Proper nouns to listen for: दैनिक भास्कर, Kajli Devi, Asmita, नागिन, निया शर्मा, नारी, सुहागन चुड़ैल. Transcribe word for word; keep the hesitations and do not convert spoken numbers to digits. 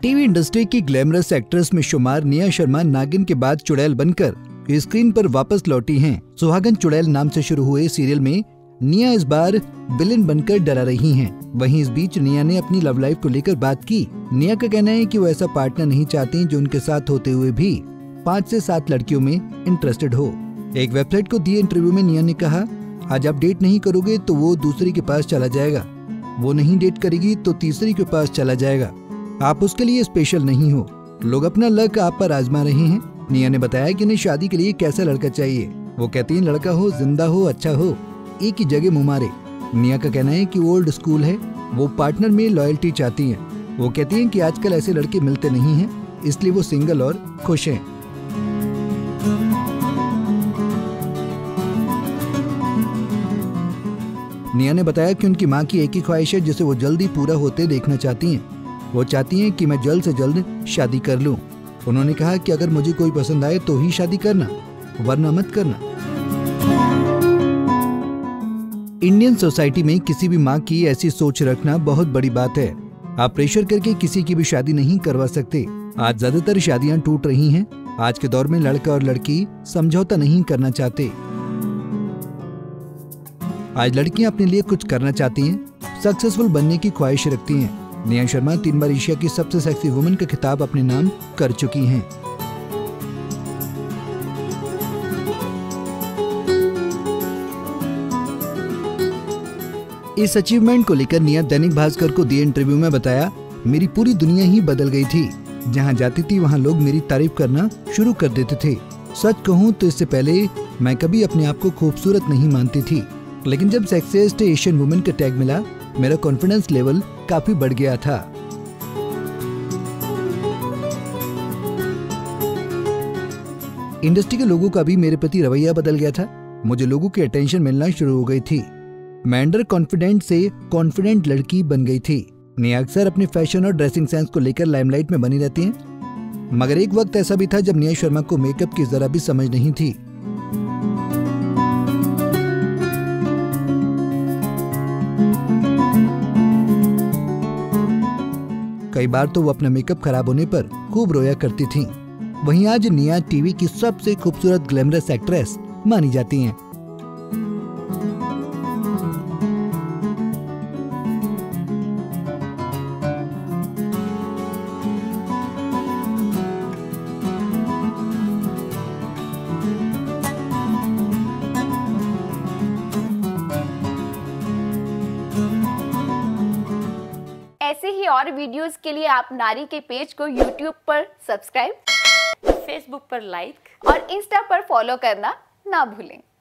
TV industry की glamorous actress में शुमार निया शर्मा नागिन के बाद चुड़ैल बनकर स्क्रीन पर वापस लौटी हैं। सुहागन चुड़ैल नाम से शुरू हुए सीरियल में निया इस बार विलेन बनकर डरा रही हैं। वहीं इस बीच निया ने अपनी लव लाइफ को लेकर बात की। निया का कहना है कि वो ऐसा पार्टनर नहीं चाहती जो उनके साथ होते हुए भी पाँच से सात लड़कियों में इंटरेस्टेड हो। एक वेबसाइट को दिए इंटरव्यू में निया ने कहा, आज आप डेट नहीं करोगे तो वो दूसरे के पास चला जाएगा, वो नहीं डेट करेगी तो तीसरे के पास चला जाएगा, आप उसके लिए स्पेशल नहीं हो, लोग अपना लक आप पर आजमा रहे हैं। निया ने बताया कि उन्हें शादी के लिए कैसा लड़का चाहिए। वो कहती हैं लड़का हो, जिंदा हो, अच्छा हो, एक ही जगह मुंह मारे। निया का कहना है कि ओल्ड स्कूल है, वो पार्टनर में लॉयल्टी चाहती हैं। वो कहती हैं कि आजकल ऐसे लड़के मिलते नहीं हैं, इसलिए वो सिंगल और खुश हैं। निया ने बताया कि उनकी मां की एक ही ख्वाहिश है जिसे वो जल्दी पूरा होते देखना चाहती हैं। वो चाहती हैं कि मैं जल्द से जल्द शादी कर लूं। उन्होंने कहा कि अगर मुझे कोई पसंद आए तो ही शादी करना, वरना मत करना। इंडियन सोसाइटी में किसी भी मां की ऐसी सोच रखना बहुत बड़ी बात है। आप प्रेशर करके किसी की भी शादी नहीं करवा सकते। आज ज्यादातर शादियां टूट रही हैं। आज के दौर में लड़का और लड़की समझौता नहीं करना चाहते। आज लड़कियां अपने लिए कुछ करना चाहती हैं, सक्सेसफुल बनने की ख्वाहिश रखती हैं। निया शर्मा तीन बार एशिया की सबसे सेक्सी वुमन का खिताब अपने नाम कर चुकी हैं। इस अचीवमेंट को लेकर निया दैनिक भास्कर को दिए इंटरव्यू में बताया, मेरी पूरी दुनिया ही बदल गई थी। जहां जाती थी वहां लोग मेरी तारीफ करना शुरू कर देते थे। सच कहूं तो इससे पहले मैं कभी अपने आप को खूबसूरत नहीं मानती थी, लेकिन जब सेक्सीएस्ट एशियन वुमेन का टैग मिला, मेरा कॉन्फिडेंस लेवल काफी बढ़ गया था। इंडस्ट्री के लोगों का भी मेरे प्रति रवैया बदल गया था। मुझे लोगों की अटेंशन मिलना शुरू हो गई थी। मैं अंडर कॉन्फिडेंट से कॉन्फिडेंट लड़की बन गई थी। निया अक्सर अपने फैशन और ड्रेसिंग सेंस को लेकर लाइमलाइट में बनी रहती हैं, मगर एक वक्त ऐसा भी था जब निया शर्मा को मेकअप की जरा भी समझ नहीं थी। कई बार तो वो अपना मेकअप खराब होने पर खूब रोया करती थीं। वहीं आज निया टीवी की सबसे खूबसूरत ग्लैमरस एक्ट्रेस मानी जाती हैं। ऐसे ही और वीडियोस के लिए आप नारी के पेज को यूट्यूब पर सब्सक्राइब, फेसबुक पर लाइक और इंस्टा पर फॉलो करना ना भूलें।